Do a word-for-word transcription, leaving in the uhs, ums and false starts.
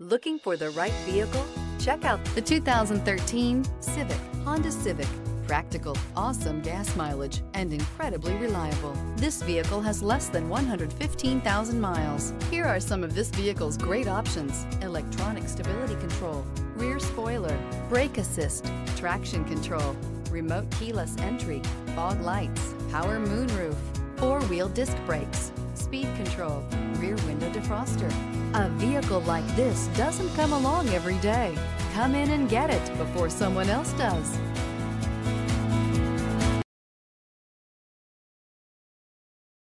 Looking for the right vehicle? Check out the two thousand thirteen Civic, Honda Civic. Practical, awesome gas mileage, and incredibly reliable. This vehicle has less than one hundred fifteen thousand miles. Here are some of this vehicle's great options: electronic stability control, rear spoiler, brake assist, traction control, remote keyless entry, fog lights, power moonroof, four-wheel disc brakes, speed control, rear window defroster. A vehicle like this doesn't come along every day. Come in and get it before someone else does.